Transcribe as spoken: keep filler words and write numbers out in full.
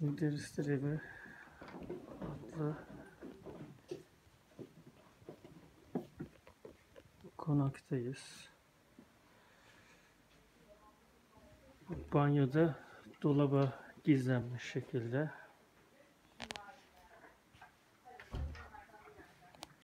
Müderrisler evi adlı konaktayız. Banyoda dolaba gizlenmiş şekilde.